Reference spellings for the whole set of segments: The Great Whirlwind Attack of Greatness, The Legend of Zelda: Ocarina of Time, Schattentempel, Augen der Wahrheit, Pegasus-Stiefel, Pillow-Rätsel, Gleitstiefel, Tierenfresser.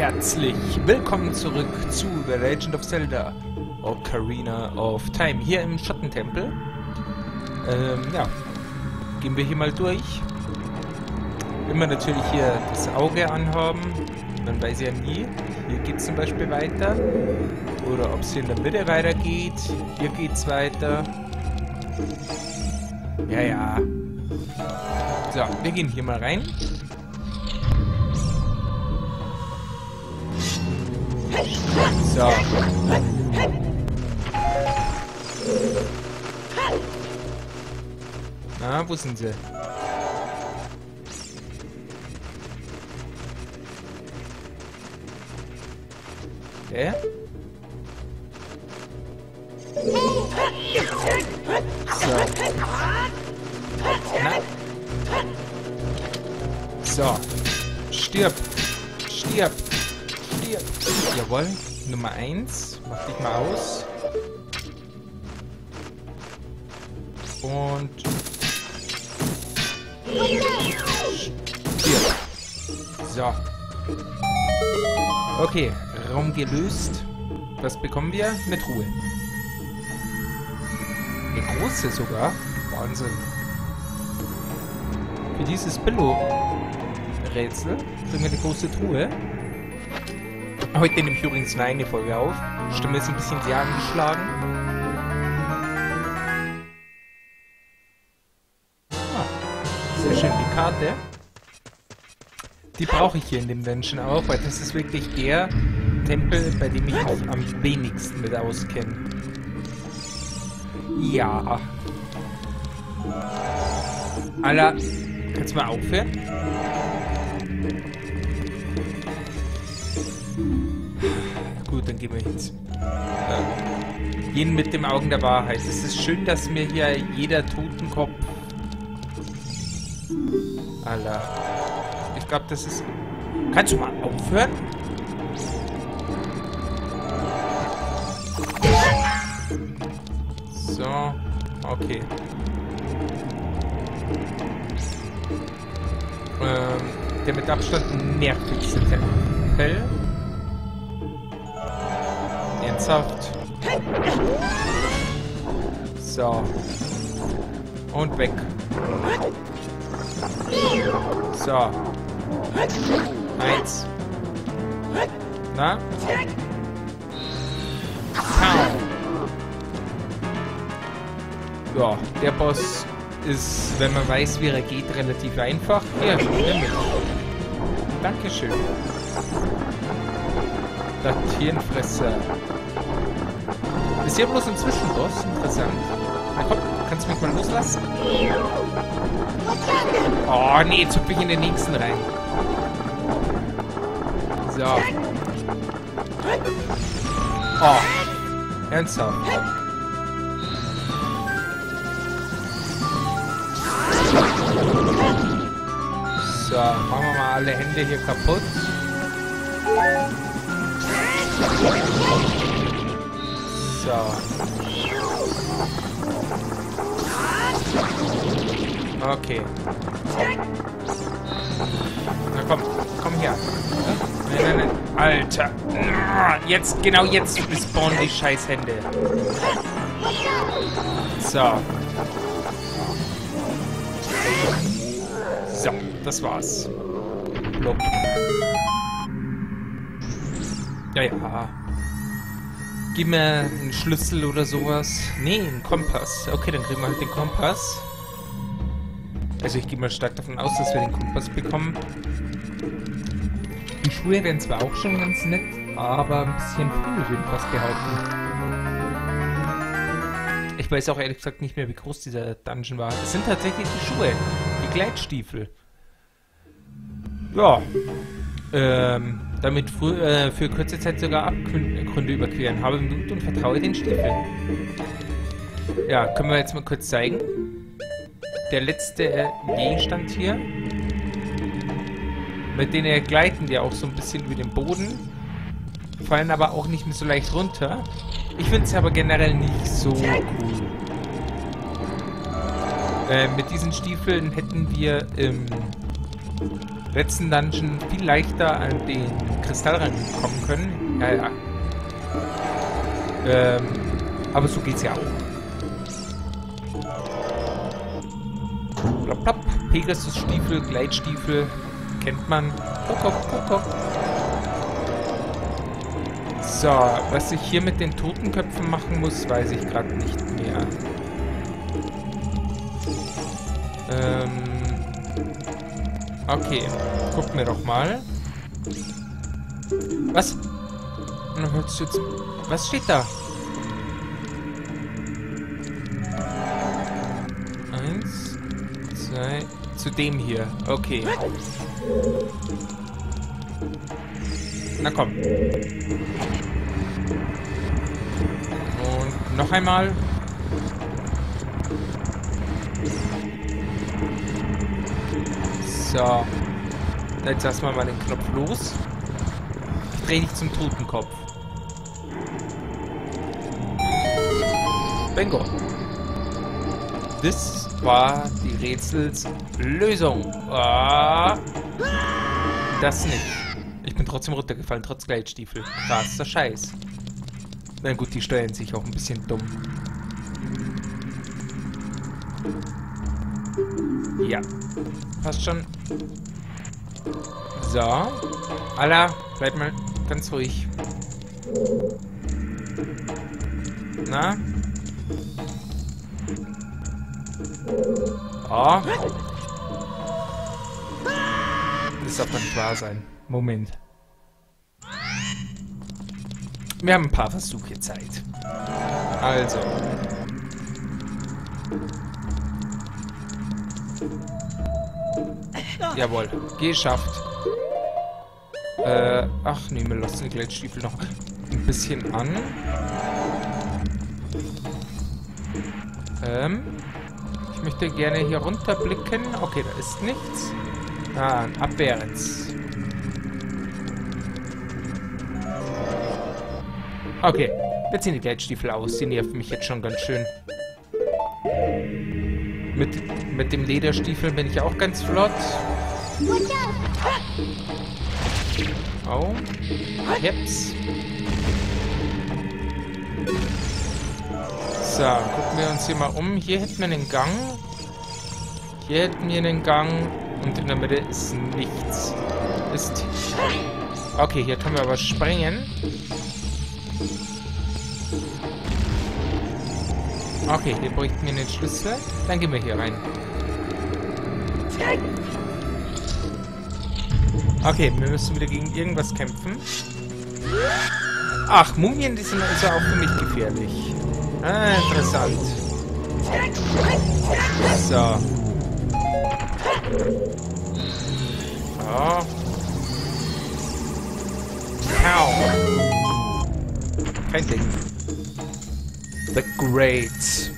herzlich willkommen zurück zu The Legend of Zelda: Ocarina of Time, hier im Schattentempel. Ja, gehen wir hier mal durch. Immer natürlich hier das Auge anhaben, man weiß ja nie. Hier geht es zum Beispiel weiter. Oder ob es hier in der Mitte weitergeht. Hier geht's weiter. Ja, ja. So, wir gehen hier mal rein. So. Na, wo sind sie? Der? So. Na? So. Stirb. Stirb. Stirb. Jawohl. Nummer 1. Mach dich mal aus. Und... Stirb. So. Okay. Raum gelöst. Was bekommen wir? Eine Truhe. Eine große sogar. Wahnsinn. Für dieses Pillow-Rätsel kriegen wir eine große Truhe. Heute nehme ich übrigens eine eigene Folge auf. Die Stimme ist ein bisschen sehr angeschlagen. Ah, sehr schön, die Karte. Die brauche ich hier in dem Dungeon auch, weil das ist wirklich der Tempel, bei dem ich mich am wenigsten mit auskenne. Ja. Alter, kannst du mal aufhören? Gut, dann gehen wir jetzt. Jeden mit dem Augen der Wahrheit. Es ist schön, dass mir hier jeder Totenkopf... Alter. Ich glaube, das ist... Kannst du mal aufhören? So, okay. Der mit Abstand nervigste Tempel. Ernsthaft. So. Und weg. So. 1. Na? Ja, der Boss ist, wenn man weiß, wie er geht, relativ einfach. Ja, dankeschön. Der Tierenfresser. Ist hier bloß ein Zwischenboss? Interessant. Na komm, kannst du mich mal loslassen? Oh nee, jetzt hüpfe ich in den nächsten rein. So. Oh. Ernsthaft. So, machen wir mal alle Hände hier kaputt. So. Okay. Na komm, komm her. Nein, nein, nein. Alter. Jetzt, genau jetzt spawnen die scheiß Hände. So. So, das war's. Blub. Ja, ja. Gib mir einen Schlüssel oder sowas. Nee, einen Kompass. Okay, dann kriegen wir halt den Kompass. Also ich gehe mal stark davon aus, dass wir den Kompass bekommen. Die Schuhe wären zwar auch schon ganz nett, aber ein bisschen früh, würde ich fast behaupten. Ich weiß auch ehrlich gesagt nicht mehr, wie groß dieser Dungeon war. Es sind tatsächlich die Schuhe. Die Gleitstiefel. Ja. Damit für kurze Zeit sogar Abgründe überqueren. Habe Mut und vertraue den Stiefeln. Ja, können wir jetzt mal kurz zeigen. Der letzte Gegenstand hier. Mit denen gleiten wir auch so ein bisschen über den Boden. Fallen aber auch nicht mehr so leicht runter. Ich finde es aber generell nicht so cool. Mit diesen Stiefeln hätten wir im letzten Dungeon viel leichter an den Kristall rankommen können. Ja, ja. Aber so geht's ja auch. Plopp, plopp. Pegasus-Stiefel, Gleitstiefel. Kennt man. Kuckuck, kuckuck. So, was ich hier mit den Totenköpfen machen muss, weiß ich gerade nicht mehr. Okay, gucken wir doch mal. Was? Was steht da? 1, 2, zu dem hier. Okay. Na komm. Und noch einmal. So. Jetzt lassen wir mal den Knopf los. Ich drehe dich zum Totenkopf. Bingo. Das war die Rätselslösung. Ah, das nicht. Ich bin trotzdem runtergefallen, trotz Gleitstiefel. Krasser Scheiß. Na gut, die steuern sich auch ein bisschen dumm. Ja, passt schon. So. Alla, bleib mal ganz ruhig. Na? Oh. Das darf doch nicht wahr sein. Moment. Wir haben ein paar Versuche Zeit. Also. Jawohl. Geschafft. Ach nee, wir lassen die Gleitstiefel noch ein bisschen an. Ich möchte gerne hier runterblicken. Okay, da ist nichts. Ah, abwärts. Okay, jetzt ziehen die Gleitstiefel aus. Die nerven mich jetzt schon ganz schön. Mit dem Lederstiefel bin ich auch ganz flott. Oh. Jeps. So, gucken wir uns hier mal um. Hier hätten wir einen Gang. Hier hätten wir einen Gang. Und in der Mitte ist nichts. Ist. Okay, hier können wir aber springen. Okay, hier bräuchten wir einen Schlüssel. Dann gehen wir hier rein. Okay, wir müssen wieder gegen irgendwas kämpfen. Ach, Mumien, die sind also auch für mich gefährlich. Ah, interessant. So. Oh. Pow. Kein Ding. The Great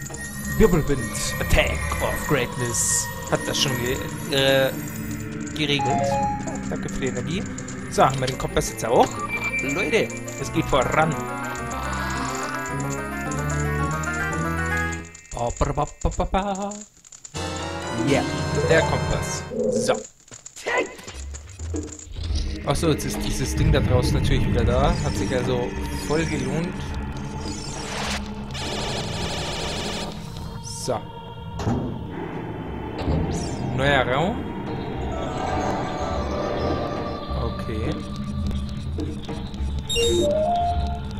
Whirlwind Attack of Greatness. Hat das schon geregelt. Danke für die Energie. So, haben wir den Kompass jetzt auch. Leute, es geht voran. Ja, der Kompass. So. Achso, jetzt ist dieses Ding da draußen natürlich wieder da. Hat sich also voll gelohnt. So. Neuer Raum. Okay.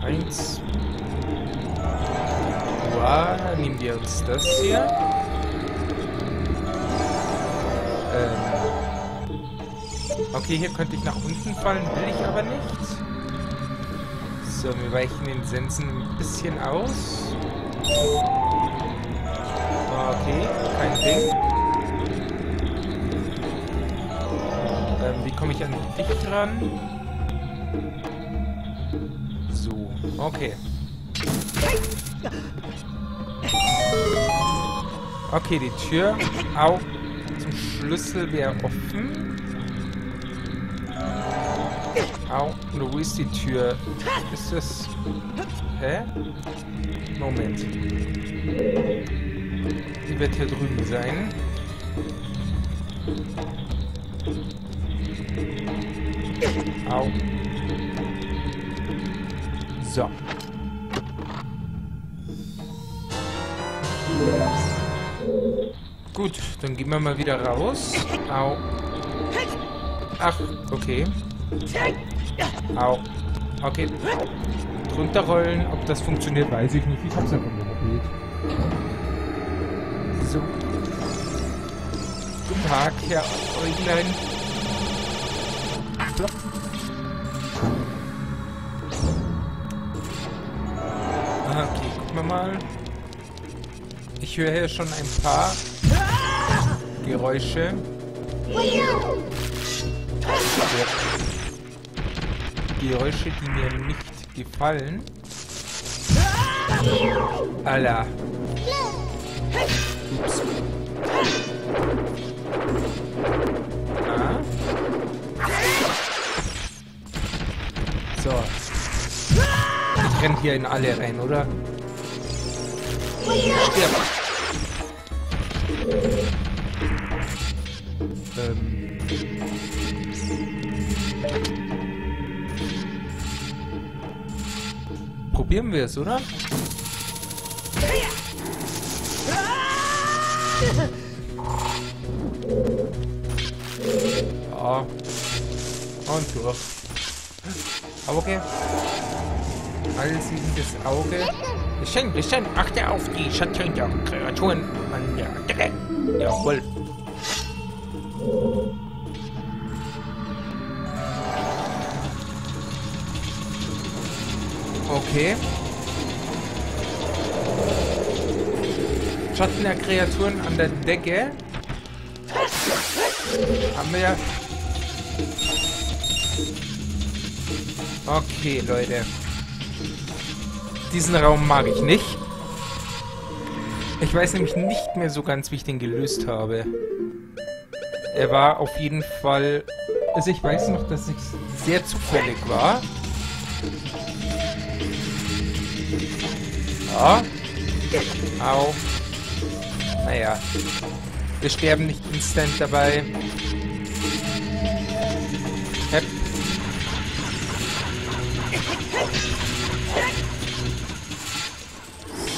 1. Wow, dann nehmen wir uns das hier. Okay, hier könnte ich nach unten fallen, will ich aber nicht. So, wir weichen den Sensen ein bisschen aus. Okay, kein Ding. Wie komme ich an dich ran? So, okay. Okay, die Tür auch zum Schlüssel wäre offen. Au, wo ist die Tür? Ist das... Hä? Moment. Die wird hier drüben sein. Au. So. Gut, dann gehen wir mal wieder raus. Au. Ach, okay. Au. Okay. Runterrollen. Ob das funktioniert, weiß ich nicht. Ich hab's einfach nur probiert. So. Guten Tag, Herr Äuglein. So. Okay, gucken wir mal. Ich höre hier schon ein paar Geräusche. Geräusche, die mir nicht gefallen. Alla. Ups. Ah. So. Ich renn hier in alle rein, oder? Stirb. Probieren wir es, oder? Ja. Und durch. Aber okay. Alle sieben das Auge. Geschenk. Achte auf die Schatten der Kreaturen an der Decke. Jawohl. Okay. Schatten der Kreaturen an der Decke. Haben wir ja. Okay, Leute. Diesen Raum mag ich nicht. Ich weiß nämlich nicht mehr so ganz, wie ich den gelöst habe. Er war auf jeden Fall... Also ich weiß noch, dass ich sehr zufällig war. Ja. Au. Naja. Wir sterben nicht instant dabei. Hepp.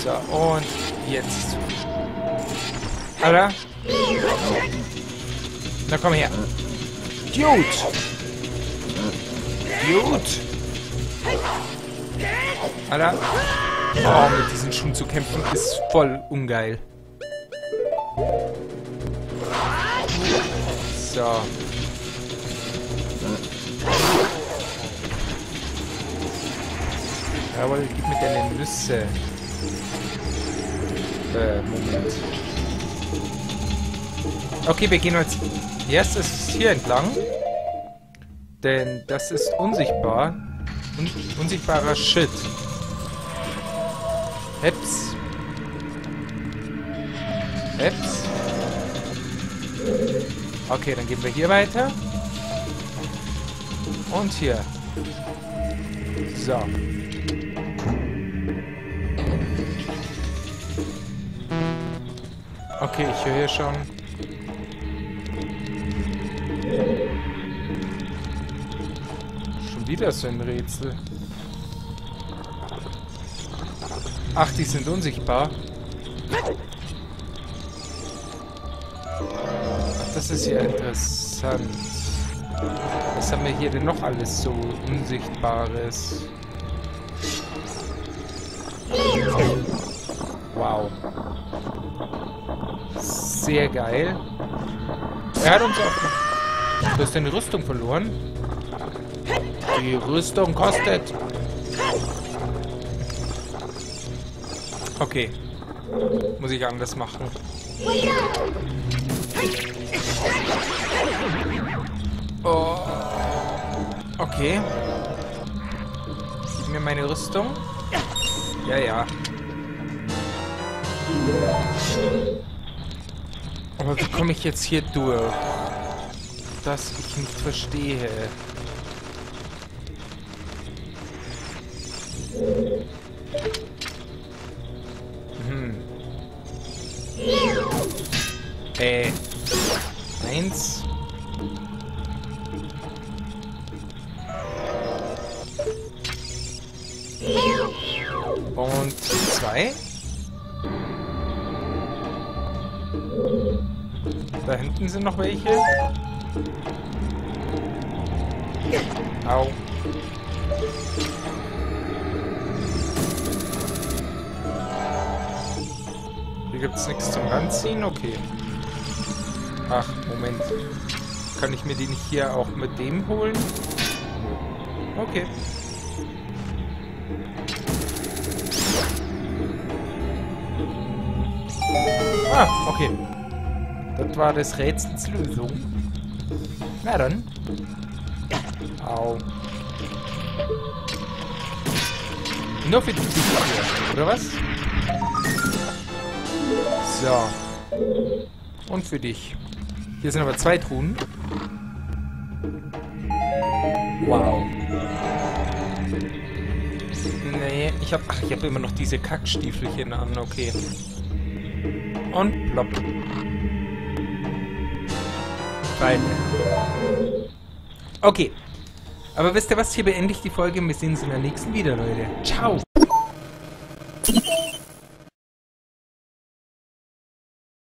So, und jetzt. Oder? Na komm her. Gut. Alter. Oh, mit diesen Schuhen zu kämpfen ist voll ungeil. So. Jawohl, gib mir deine Nüsse. Moment. Okay, wir gehen als erstes hier entlang. Denn das ist unsichtbar. Unsichtbarer Shit. Heps. Okay, dann gehen wir hier weiter. Und hier. So. Okay, ich höre hier schon. Schon wieder so ein Rätsel. Ach, die sind unsichtbar. Ach, das ist ja interessant. Was haben wir hier denn noch alles so Unsichtbares? Wow. Sehr geil. Er hat uns auch... Du hast deine Rüstung verloren. Die Rüstung kostet... Okay. Muss ich anders machen. Oh. Okay. Gib mir meine Rüstung. Ja. Aber wie komme ich jetzt hier durch? Das ich nicht verstehe. Und zwei. Da hinten sind noch welche. Au. Hier gibt es nichts zum Ranziehen? Okay. Ach, Moment. Kann ich mir den hier auch mit dem holen? Okay. Ah, okay. Das war das Rätsels Lösung. Na dann. Au. Nur für die Tiefe, oder was? So. Und für dich. Hier sind aber zwei Truhen. Wow. Nee, ich hab immer noch diese Kackstiefelchen an, okay. Und plopp. Beide. Okay. Aber wisst ihr was? Hier beende ich die Folge und wir sehen uns in der nächsten wieder, Leute. Ciao!